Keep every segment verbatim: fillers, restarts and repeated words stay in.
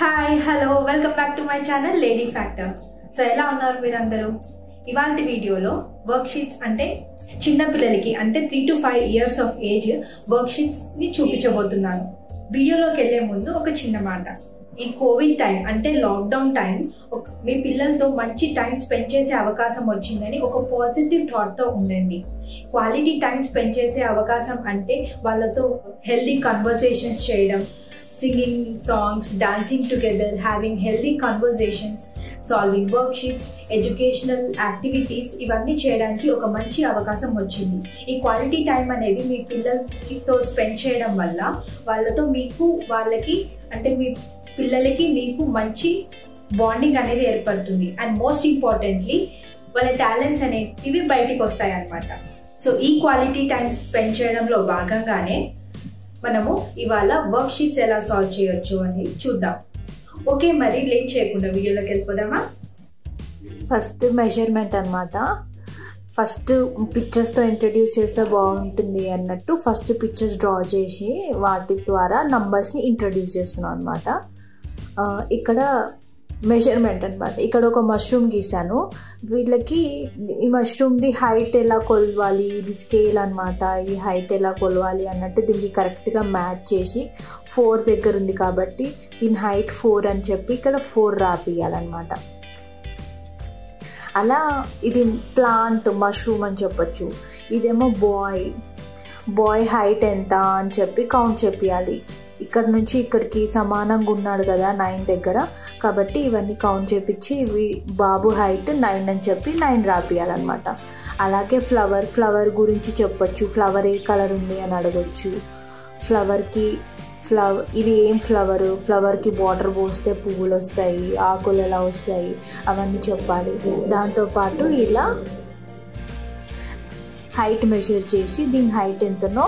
Hi hello welcome back to my channel lady factor. So ఎలా ఉన్నారు మీరందరూ? ఇవాల్టి వీడియోలో వర్క్ షీట్స్ అంటే చిన్న పిల్లలకి అంటే three to five years of age work sheets ని చూపించబోతున్నాను. వీడియోలోకి వెళ్ళే ముందు ఒక చిన్న మాట, ఈ కోవిడ్ టైం అంటే లాక్డౌన్ టైం మీ పిల్లలతో మంచి టైం స్పెండ్ చేసే అవకాశం వచ్చిందని ఒక పాజిటివ్ థాట్తో ఉండండి. క్వాలిటీ టైం స్పెండ్ చేసే అవకాశం అంటే వాళ్ళతో హెల్దీ కన్వర్సేషన్స్ చేయడం, singing songs, dancing together, having healthy conversations, solving work sheets, educational activities, ఇవన్నీ చేయడానికి ఒక మంచి అవకాశం వచ్చింది. ఈ క్వాలిటీ టైం అనేది మీ పిల్లలతో స్పెండ్ చేయడం వల్ల వాళ్ళతో మీకు వాళ్ళకి అంటే మీ పిల్లలకి మీకు మంచి బాండింగ్ అనేది ఏర్పడుతుంది. అండ్ మోస్ట్ ఇంపార్టెంట్లీ వాళ్ళ టాలెంట్స్ అనేవి బయటికి వస్తాయి అన్నమాట. సో ఈ క్వాలిటీ టైం స్పెండ్ చేయడంలో భాగంగానే మనము ఇవాళ వర్క్ షీట్స్ ఎలా సాల్వ్ చేయొచ్చు అని చూద్దాం. ఓకే, మరి లేట్ చేయకుండా వీడియోలోకి వెళ్ళిపోదామా. ఫస్ట్ మెజర్మెంట్ అన్నమాట. ఫస్ట్ పిక్చర్స్తో ఇంట్రడ్యూస్ చేస్తే బాగుంటుంది అన్నట్టు ఫస్ట్ పిక్చర్స్ డ్రా చేసి వాటి ద్వారా నంబర్స్ని ఇంట్రడ్యూస్ చేస్తున్నాం అన్నమాట. ఇక్కడ మెజర్మెంట్ అనమాట. ఇక్కడ ఒక మష్రూమ్ గీసాను. వీళ్ళకి ఈ మష్రూమ్ది హైట్ ఎలా కొలవాలి, ఇది స్కేల్ అనమాట. ఈ హైట్ ఎలా కొలవాలి అన్నట్టు దీనికి కరెక్ట్గా మ్యాచ్ చేసి ఫోర్ దగ్గర ఉంది కాబట్టి దీని హైట్ ఫోర్ అని చెప్పి ఇక్కడ ఫోర్ రాపియాలన్నమాట. అలా ఇది ప్లాంట్ మష్రూమ్ అని చెప్పచ్చు. ఇదేమో బాయ్ బాయ్ హైట్ ఎంత అని చెప్పి కౌంట్ చెప్పాలి. ఇక్కడ నుంచి ఇక్కడికి సమానంగా ఉన్నాడు కదా నైన్ దగ్గర, కాబట్టి ఇవన్నీ కౌంట్ చేపించి ఇవి బాబు హైట్ నైన్ అని చెప్పి నైన్ రాపియాలన్నమాట. అలాగే ఫ్లవర్ ఫ్లవర్ గురించి చెప్పచ్చు. ఫ్లవర్ ఏ కలర్ ఉంది అని అడగచ్చు. ఫ్లవర్కి ఫ్లవర్ ఇది ఏం ఫ్లవరు, ఫ్లవర్కి వాటర్ పోస్తే పువ్వులు వస్తాయి, ఆకులు ఎలా వస్తాయి, అవన్నీ చెప్పాలి. దాంతోపాటు ఇలా హైట్ మెజర్ చేసి దీని హైట్ ఎంతనో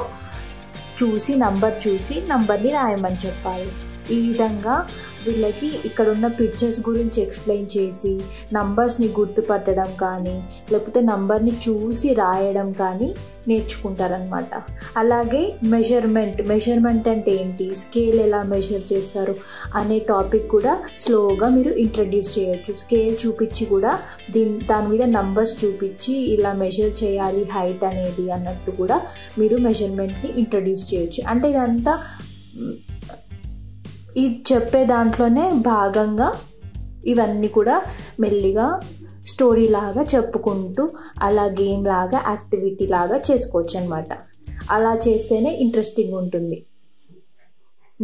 చూసి నంబర్ చూసి నంబర్ని రాయమని చెప్పాలి. ఈ విధంగా వీళ్ళకి ఇక్కడ ఉన్న పిక్చర్స్ గురించి ఎక్స్ప్లెయిన్ చేసి నంబర్స్ని గుర్తుపట్టడం కానీ లేకపోతే నంబర్ని చూసి రాయడం కానీ నేర్చుకుంటారనమాట. అలాగే మెజర్మెంట్ మెజర్మెంట్ అంటే ఏంటి, స్కేల్ ఎలా మెజర్ చేస్తారు అనే టాపిక్ కూడా స్లోగా మీరు ఇంట్రడ్యూస్ చేయొచ్చు. స్కేల్ చూపించి కూడా దీని దాని మీద నంబర్స్ చూపించి ఇలా మెజర్ చేయాలి హైట్ అనేది అన్నట్టు కూడా మీరు మెజర్మెంట్ని ఇంట్రడ్యూస్ చేయొచ్చు. అంటే ఇదంతా ఇది చెప్పే దాంట్లోనే భాగంగా ఇవన్నీ కూడా మెల్లిగా స్టోరీ లాగా చెప్పుకుంటూ అలా గేమ్ లాగా యాక్టివిటీ లాగా చేసుకోవచ్చు అనమాట. అలా చేస్తేనే ఇంట్రెస్టింగ్ ఉంటుంది.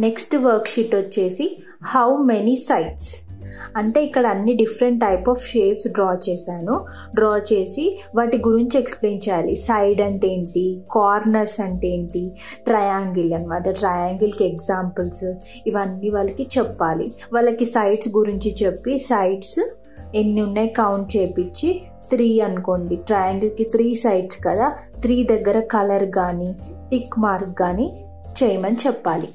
నెక్స్ట్ వర్క్షీట్ వచ్చేసి హౌ మెనీ సైడ్స్ అంటే ఇక్కడ అన్ని different type of shapes draw చేశాను. డ్రా చేసి వాటి గురించి ఎక్స్ప్లెయిన్ చేయాలి. సైడ్ అంటే ఏంటి, కార్నర్స్ అంటే ఏంటి, ట్రయాంగిల్ అనమాట, ట్రయాంగిల్కి ఎగ్జాంపుల్స్ ఇవన్నీ వాళ్ళకి చెప్పాలి. వాళ్ళకి సైడ్స్ గురించి చెప్పి సైడ్స్ ఎన్ని ఉన్నాయి కౌంట్ చేపించి త్రీ అనుకోండి, ట్రయాంగిల్కి త్రీ సైడ్స్ కదా, త్రీ దగ్గర కలర్ కానీ టిక్ మార్క్ కానీ చేయమని చెప్పాలి.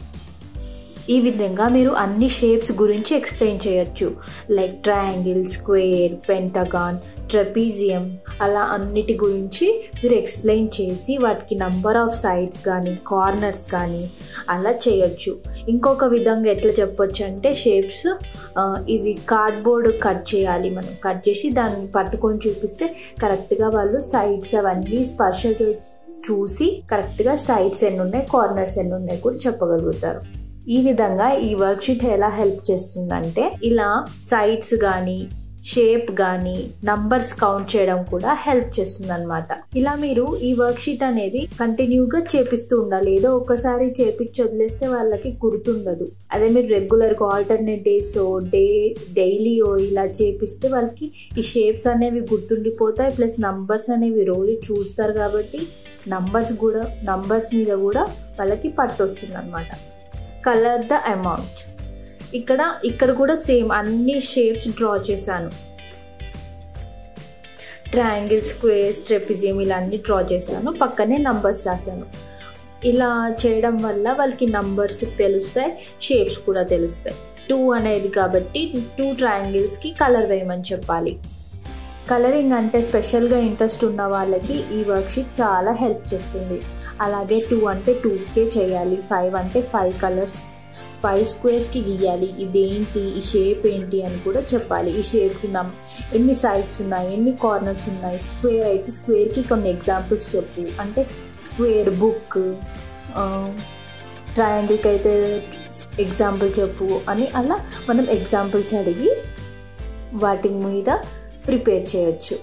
ఈ విధంగా మీరు అన్ని షేప్స్ గురించి ఎక్స్ప్లెయిన్ చేయొచ్చు. Like triangle, square, pentagon, trapezium, అలా అన్నిటి గురించి మీరు ఎక్స్ప్లెయిన్ చేసి వాటికి నంబర్ ఆఫ్ సైడ్స్ కానీ కార్నర్స్ కానీ అలా చేయొచ్చు. ఇంకొక విధంగా ఎట్లా చెప్పొచ్చు అంటే షేప్స్ ఇవి కార్డ్బోర్డ్ కట్ చేయాలి. మనం కట్ చేసి దాన్ని పట్టుకొని చూపిస్తే కరెక్ట్గా వాళ్ళు సైడ్స్ అవన్నీ స్పర్శ చూసి కరెక్ట్గా సైడ్స్ ఎన్ని ఉన్నాయి కార్నర్స్ ఎన్ని ఉన్నాయి కూడా చెప్పగలుగుతారు. ఈ విధంగా ఈ వర్క్షీట్ ఎలా హెల్ప్ చేస్తుందంటే ఇలా సైడ్స్ కానీ షేప్ కానీ నంబర్స్ కౌంట్ చేయడం కూడా హెల్ప్ చేస్తుంది అనమాట. ఇలా మీరు ఈ వర్క్షీట్ అనేది కంటిన్యూగా చేపిస్తూ ఉండాలి. ఏదో ఒకసారి చేపించి వదిలేస్తే వాళ్ళకి గుర్తుండదు. అదే మీరు రెగ్యులర్గా ఆల్టర్నేట్ డేస్ డే డైలీ ఇలా చేపిస్తే వాళ్ళకి ఈ షేప్స్ అనేవి గుర్తుండిపోతాయి. ప్లస్ నంబర్స్ అనేవి రోజు చూస్తారు కాబట్టి నంబర్స్ కూడా నంబర్స్ మీద కూడా వాళ్ళకి పట్టు వస్తుంది అనమాట. కలర్ ద అమౌంట్ ఇక్కడ ఇక్కడ కూడా సేమ్ అన్ని షేప్స్ డ్రా చేశాను. ట్రయాంగిల్, స్క్వేర్స్, ట్రెపిజియం ఇలా అన్ని డ్రా చేశాను. పక్కనే నంబర్స్ రాశాను. ఇలా చేయడం వల్ల వాళ్ళకి నంబర్స్ తెలుస్తాయి, షేప్స్ కూడా తెలుస్తాయి. టూ అనేది కాబట్టి టూ ట్రయాంగిల్స్కి కలర్ వేయమని చెప్పాలి. కలరింగ్ అంటే స్పెషల్గా ఇంట్రెస్ట్ ఉన్న వాళ్ళకి ఈ వర్క్షీట్ చాలా హెల్ప్ చేస్తుంది. అలాగే టూ అంటే టూకే చేయాలి, ఫైవ్ అంటే ఫైవ్ కలర్స్ ఫైవ్ స్క్వేర్స్కి గీయాలి, ఇదేంటి ఈ షేప్ ఏంటి అని కూడా చెప్పాలి. ఈ షేప్కి నమ్ ఎన్ని సైడ్స్ ఉన్నాయి, ఎన్ని కార్నర్స్ ఉన్నాయి, స్క్వేర్ అయితే స్క్వేర్కి కొన్ని ఎగ్జాంపుల్స్ చెప్పు అంటే స్క్వేర్ బుక్, ట్రయాంగిల్కి అయితే ఎగ్జాంపుల్ చెప్పు అని అలా మనం ఎగ్జాంపుల్స్ అడిగి వాటి మీద ప్రిపేర్ చేయొచ్చు.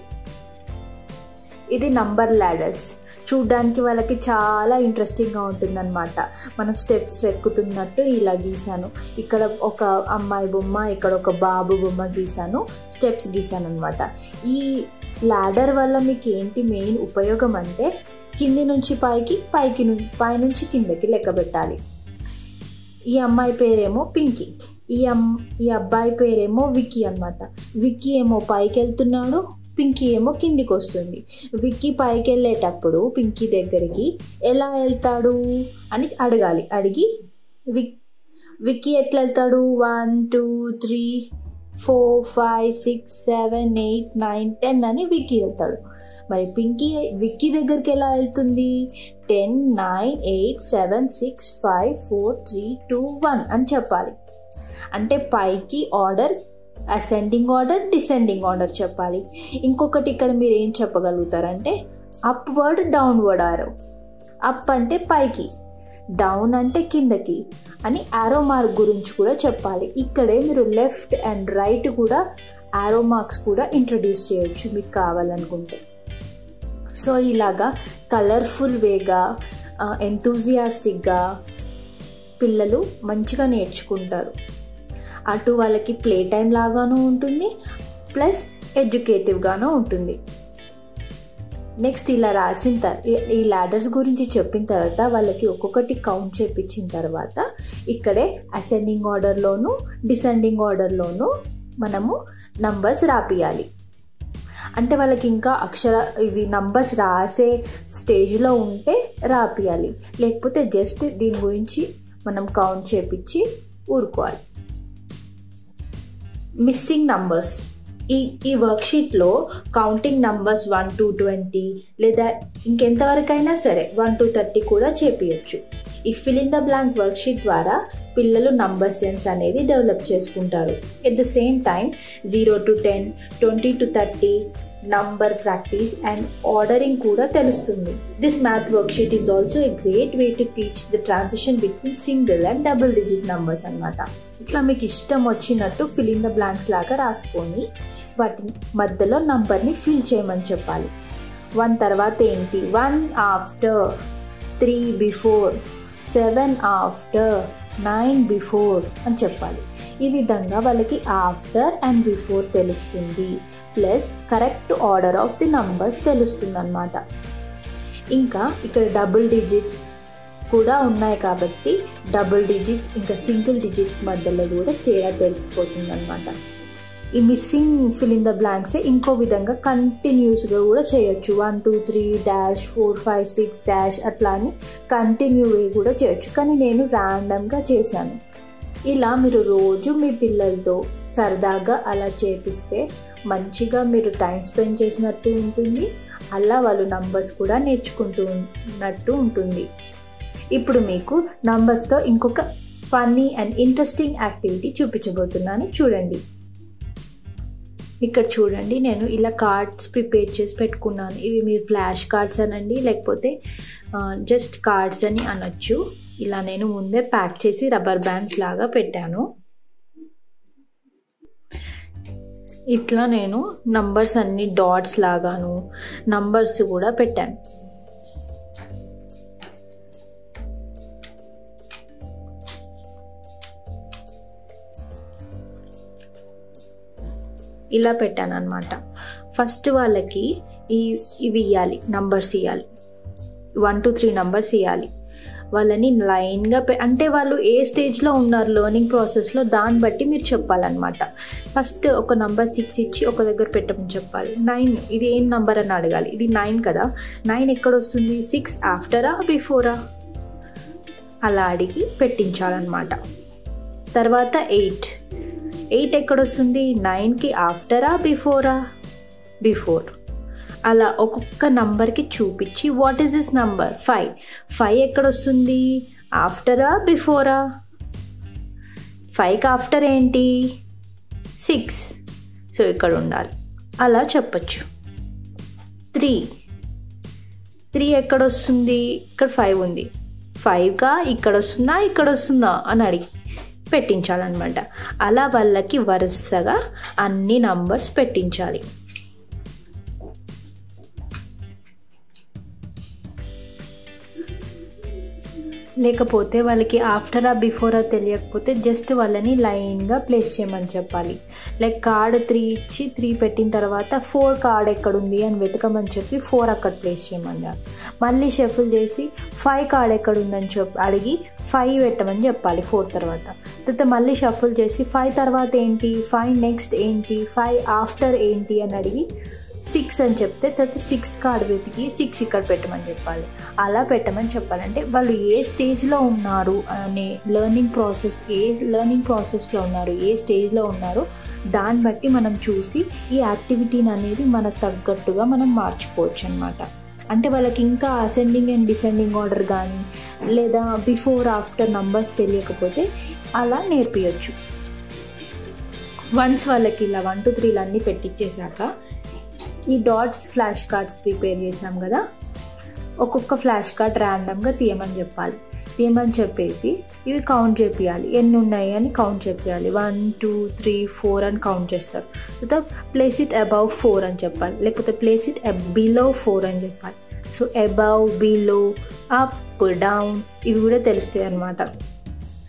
ఇది నంబర్ ల్యాడర్స్. చూడ్డానికి వాళ్ళకి చాలా ఇంట్రెస్టింగ్గా ఉంటుందన్నమాట. మనం స్టెప్స్ ఎక్కుతున్నట్టు ఇలా గీసాను, ఇక్కడ ఒక అమ్మాయి బొమ్మ, ఇక్కడ ఒక బాబు బొమ్మ గీసాను, స్టెప్స్ గీసాను అనమాట. ఈ ల్యాడర్ వల్ల మీకు ఏంటి మెయిన్ ఉపయోగం అంటే కింది నుంచి పైకి, పైకి పైనుంచి కిందకి లెక్క పెట్టాలి. ఈ అమ్మాయి పేరేమో పింకీ, ఈ అమ్ ఈ అబ్బాయి పేరేమో విక్కీ అనమాట. విక్కీ ఏమో పైకి వెళ్తున్నాడు, పింకీ ఏమో కిందికి వస్తుంది. విక్కీ పైకి వెళ్ళేటప్పుడు పింకీ దగ్గరికి ఎలా వెళ్తాడు అని అడగాలి. అడిగి విక్ విక్కీ ఎట్లా వెళ్తాడు, one two three four five six seven eight nine ten అని విక్కీ వెళ్తాడు. మరి పింకీ విక్కీ దగ్గరికి ఎలా వెళ్తుంది, ten nine eight seven six five four three two one అని చెప్పాలి. అంటే పైకి order, ascending order, descending order చెప్పాలి. ఇంకొకటి ఇక్కడ మీరు ఏం చెప్పగలుగుతారంటే అప్వర్డ్ డౌన్వర్డ్ ఆరో. అప్ అంటే పైకి, డౌన్ అంటే కిందకి అని ఆరో మార్క్ గురించి కూడా చెప్పాలి. ఇక్కడే మీరు లెఫ్ట్ అండ్ రైట్ కూడా ఆరో మార్క్స్ కూడా ఇంట్రడ్యూస్ చేయొచ్చు మీకు కావాలనుకుంటే. సో ఇలాగా కలర్ఫుల్ వేగా ఎంతూజియాస్టిక్గా పిల్లలు మంచిగా నేర్చుకుంటారు. అటు వాళ్ళకి ప్లే టైం లాగానూ ఉంటుంది, ప్లస్ ఎడ్యుకేటివ్గానూ ఉంటుంది. నెక్స్ట్ ఇలా రాసిన తర్వాత, ఈ ల్యాడర్స్ గురించి చెప్పిన తర్వాత వాళ్ళకి ఒక్కొక్కటి కౌంట్ చేపించిన తర్వాత ఇక్కడే అసెండింగ్ ఆర్డర్లోను డిసెండింగ్ ఆర్డర్లోను మనము నంబర్స్ రాపియాలి. అంటే వాళ్ళకి ఇంకా అక్షర ఇవి నంబర్స్ రాసే స్టేజ్లో ఉంటే రాపియాలి, లేకపోతే జస్ట్ దీని గురించి మనం కౌంట్ చేపించి ఊరుకోవాలి. Missing numbers. ఈ ఈ వర్క్షీట్లో counting numbers one to twenty లేదా ఇంకెంతవరకైనా సరే వన్ టు థర్టీ కూడా చేపించచ్చు. ఈ fill in the blank worksheet ద్వారా పిల్లలు నంబర్ సెన్స్ అనేది డెవలప్ చేసుకుంటారు. At the same time zero to ten, twenty to thirty number practice and ordering కూడా తెలుస్తుంది. This math worksheet is also a great way to teach the transition between single and double digit numbers అన్నమాట. ఇట్లా మీకు ఇష్టం వచ్చినట్టు fill in the blanks లాగా రాసుకొని వాటి మధ్యలో నంబర్ని ఫిల్ చేయమని చెప్పాలి. వన్ తర్వాత ఏంటి, one after, three before, seven after, nine before అని చెప్పాలి. ఈ విధంగా వాళ్ళకి ఆఫ్టర్ అండ్ బిఫోర్ తెలుస్తుంది, plus correct order of the numbers తెలుస్తుంది అన్నమాట. ఇంకా ఇక్కడ డబుల్ డిజిట్స్ కూడా ఉన్నాయి కాబట్టి డబుల్ డిజిట్స్ ఇంకా సింగిల్ డిజిట్స్ మధ్యలో కూడా తేడా తెలిసిపోతుంది అనమాట. ఈ మిస్సింగ్ ఫిల్ ఇన్ ద బ్లాంక్సే ఇంకో విధంగా కంటిన్యూస్గా కూడా చేయొచ్చు. One two three dash four five six dash అట్లా అని కంటిన్యూ కూడా చేయొచ్చు, కానీ నేను ర్యాండమ్గా చేశాను. ఇలా మీరు రోజు మీ పిల్లలతో సరదాగా అలా చేపిస్తే మంచిగా మీరు టైం స్పెండ్ చేసినట్టు ఉంటుంది, అలా వాళ్ళు నంబర్స్ కూడా నేర్చుకుంటూ ఉన్నట్టు ఉంటుంది. ఇప్పుడు మీకు నంబర్స్తో ఇంకొక ఫన్నీ అండ్ ఇంట్రెస్టింగ్ యాక్టివిటీ చూపించబోతున్నాను, చూడండి. ఇక్కడ చూడండి, నేను ఇలా కార్డ్స్ ప్రిపేర్ చేసి పెట్టుకున్నాను. ఇవి మీరు ఫ్లాష్ కార్డ్స్ అనండి, లేకపోతే జస్ట్ కార్డ్స్ అని అనొచ్చు. ఇలా నేను ముందే ప్యాక్ చేసి రబ్బర్ బ్యాండ్స్ లాగా పెట్టాను. ఇట్లా నేను నంబర్స్ అన్ని డాట్స్ లాగాను నంబర్స్ కూడా పెట్టాను. ఇలా పెట్టాను అనమాట. ఫస్ట్ వాళ్ళకి ఈ ఇవి ఇవ్వాలి, నంబర్స్ ఇవ్వాలి, వన్ టూ త్రీ నంబర్స్ ఇవ్వాలి. వాళ్ళని లైన్గా పె అంటే వాళ్ళు ఏ స్టేజ్లో ఉన్నారు లర్నింగ్ ప్రాసెస్లో దాన్ని బట్టి మీరు చెప్పాలన్నమాట. ఫస్ట్ ఒక నంబర్ సిక్స్ ఇచ్చి ఒక దగ్గర పెట్టమని చెప్పాలి. నైన్ ఇది ఏం నంబర్ అని అడగాలి. ఇది నైన్ కదా, నైన్ ఎక్కడ వస్తుంది, సిక్స్ ఆఫ్టరా బిఫోరా అలా అడిగి పెట్టించాలన్నమాట. తర్వాత ఎయిట్ ఎయిట్ ఎక్కడొస్తుంది, నైన్కి ఆఫ్టరా బిఫోరా before. అలా ఒక్కొక్క నంబర్కి చూపించి what is this number five five ఎక్కడ వస్తుంది? ఆఫ్టరా బిఫోరా? ఫైవ్కి ఆఫ్టర్ ఏంటి? సిక్స్. సో ఇక్కడ ఉండాలి. అలా చెప్పచ్చు. త్రీ త్రీ ఎక్కడ వస్తుంది? ఇక్కడ ఫైవ్ ఉంది. ఫైవ్గా ఇక్కడ వస్తుందా ఇక్కడ వస్తుందా అని అడిగి పెట్టించాలన్నమాట. అలా వాళ్ళకి వరుసగా అన్ని నంబర్స్ పెట్టించాలి. లేకపోతే వాళ్ళకి ఆఫ్టరా బిఫోరా తెలియకపోతే జస్ట్ వాళ్ళని లైన్గా ప్లేస్ చేయమని చెప్పాలి. లైక్ కార్డ్ త్రీ ఇచ్చి త్రీ పెట్టిన తర్వాత ఫోర్ కార్డ్ ఎక్కడుంది అని వెతకమని చెప్పి ఫోర్ అక్కడ ప్లేస్ చేయమన్నారు. మళ్ళీ షఫుల్ చేసి ఫైవ్ కార్డ్ ఎక్కడుందని చెప్పి అడిగి ఫైవ్ పెట్టమని చెప్పాలి ఫోర్ తర్వాత. తర్వాత మళ్ళీ షఫుల్ చేసి ఫైవ్ తర్వాత ఏంటి, ఫైవ్ నెక్స్ట్ ఏంటి, ఫైవ్ ఆఫ్టర్ ఏంటి అని అడిగి సిక్స్ అని చెప్తే తర్వాత సిక్స్ కార్డ్ వెతికి సిక్స్ ఇక్కడ పెట్టమని చెప్పాలి. అలా పెట్టమని చెప్పాలంటే వాళ్ళు ఏ స్టేజ్లో ఉన్నారు అనే లెర్నింగ్ ప్రాసెస్, ఏ లెర్నింగ్ ప్రాసెస్లో ఉన్నారు, ఏ స్టేజ్లో ఉన్నారు దాన్ని బట్టి మనం చూసి ఈ యాక్టివిటీని అనేది మనకు తగ్గట్టుగా మనం మార్చుకోవచ్చు అన్నమాట. అంటే వాళ్ళకి ఇంకా అసెండింగ్ అండ్ డిసెండింగ్ ఆర్డర్ కానీ లేదా బిఫోర్ ఆఫ్టర్ నంబర్స్ తెలియకపోతే అలా నేర్పించవచ్చు. వన్స్ వాళ్ళకి ఇలా వన్ టూ త్రీలు అన్నీ పెట్టించేశాక ఈ డాట్స్ ఫ్లాష్ కార్డ్స్ ప్రిపేర్ చేసాం కదా, ఒక్కొక్క ఫ్లాష్ కార్డ్ ర్యాండమ్గా తీయమని చెప్పాలి. తీయమని చెప్పేసి ఇవి కౌంట్ చేపియాలి, ఎన్ని ఉన్నాయి అని కౌంట్ చేపియాలి. వన్ టూ త్రీ ఫోర్ అని కౌంట్ చేస్తారు. తర్వాత ప్లేస్ ఇట్ అబౌవ్ ఫోర్ అని చెప్పాలి, లేకపోతే ప్లేస్ ఇట్ బిలో ఫోర్ అని చెప్పాలి. So above, below, up, down ఇవి కూడా తెలుస్తాయి అన్నమాట.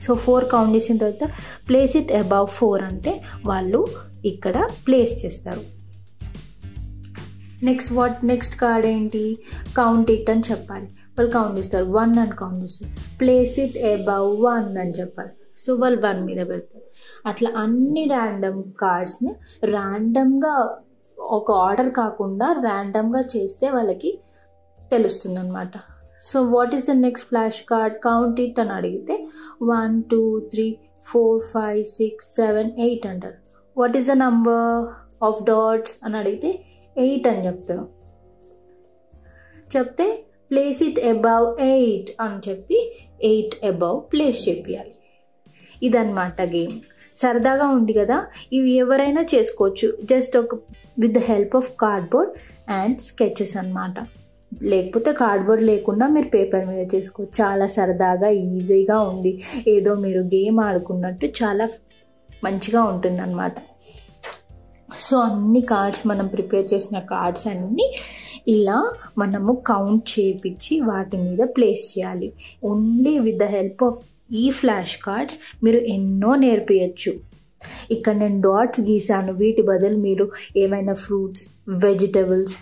సో ఫోర్ కౌంట్ చేసిన తర్వాత ప్లేస్ ఇట్ అబౌవ్ ఫోర్ అంటే వాళ్ళు ఇక్కడ ప్లేస్ చేస్తారు. నెక్స్ట్ వాట్ నెక్స్ట్ కార్డ్ ఏంటి, కౌంట్ ఇట్ అని చెప్పాలి. వాళ్ళు కౌంట్ చేస్తారు, వన్ అని కౌంట్ చేస్తారు. ప్లేస్ ఇట్ అబౌవ్ వన్ అని చెప్పాలి. సో వాళ్ళు వన్ మీద పెడతారు. అట్లా అన్ని ర్యాండమ్ కార్డ్స్ని ర్యాండమ్గా ఒక ఆర్డర్ కాకుండా ర్యాండమ్గా చేస్తే వాళ్ళకి తెలుస్తుంది అన్నమాట. So what is the next flash card, count it అని అడిగితే one two three four five six seven eight అంటారు. What is the number of dots అని అడిగితే ఎయిట్ అని చెప్తారు. చెప్తే ప్లేస్ ఇట్ అబౌవ్ ఎయిట్ అని చెప్పి ఎయిట్ అబౌవ్ ప్లేస్ చేయాలి. ఇదన్నమాట గేమ్. సరదాగా ఉంది కదా, ఇవి ఎవరైనా చేసుకోవచ్చు. జస్ట్ ఒక with the help of cardboard and sketches అన్నమాట. లేకపోతే కార్డ్బోర్డ్ లేకుండా మీరు పేపర్ మీద చేసుకోవచ్చు. చాలా సరదాగా ఈజీగా ఉంది, ఏదో మీరు గేమ్ ఆడుకున్నట్టు చాలా మంచిగా ఉంటుంది అన్నమాట. సో అన్ని కార్డ్స్ మనం ప్రిపేర్ చేసిన కార్డ్స్ అన్నీ ఇలా మనము కౌంట్ చేపించి వాటి మీద ప్లేస్ చేయాలి. Only with the help of ఈ ఫ్లాష్ కార్డ్స్ మీరు ఎన్నో నేర్పించచ్చు. ఇక్కడ నేను డాట్స్ గీసాను, వీటి బదులు మీరు ఏమైనా ఫ్రూట్స్, వెజిటబుల్స్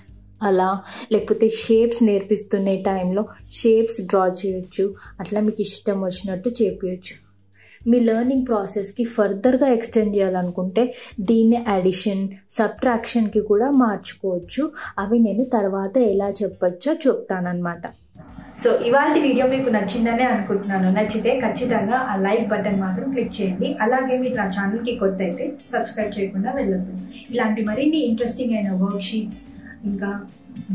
అలా లేకపోతే షేప్స్ నేర్పిస్తున్న టైంలో షేప్స్ డ్రా చేయొచ్చు. అట్లా మీకు ఇష్టం వచ్చినట్టు చేపించచ్చు. మీ లెర్నింగ్ ప్రాసెస్కి ఫర్దర్గా ఎక్స్టెండ్ చేయాలనుకుంటే దీన్ని అడిషన్, సబ్ట్రాక్షన్కి కూడా మార్చుకోవచ్చు. అవి నేను తర్వాత ఎలా చెప్పచ్చో చెప్తానన్నమాట. సో ఇవాళ వీడియో మీకు నచ్చిందనే అనుకుంటున్నాను. నచ్చితే ఖచ్చితంగా ఆ లైక్ బటన్ మాత్రం క్లిక్ చేయండి. అలాగే మీరు నా ఛానల్కి కొత్త అయితే సబ్స్క్రైబ్ చేయకుండా వెళ్ళొద్దు. ఇలాంటి మరిన్ని ఇంట్రెస్టింగ్ అయిన వర్క్షీట్స్, ఇంకా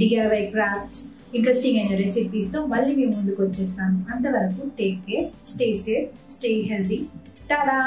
డిఐవై క్రాఫ్ట్స్, ఇంట్రెస్టింగ్ అయిన రెసిపీస్తో మళ్ళీ మేము ముందుకు వచ్చేస్తాను. అంతవరకు take care, stay safe, stay healthy. Tada.